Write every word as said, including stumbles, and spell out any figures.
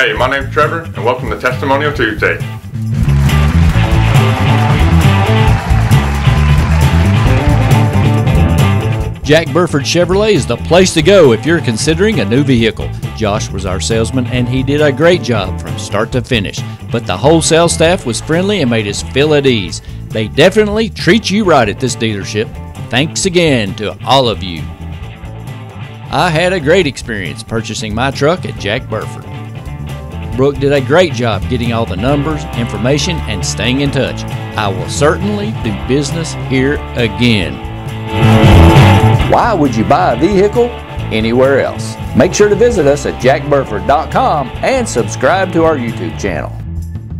Hey, my name's Trevor and welcome to Testimonial Tuesday. Jack Burford Chevrolet is the place to go if you're considering a new vehicle. Josh was our salesman and he did a great job from start to finish, but the whole sales staff was friendly and made us feel at ease. They definitely treat you right at this dealership. Thanks again to all of you. I had a great experience purchasing my truck at Jack Burford. Brooke did a great job getting all the numbers, information, and staying in touch. I will certainly do business here again. Why would you buy a vehicle anywhere else? Make sure to visit us at jack burford dot com and subscribe to our YouTube channel.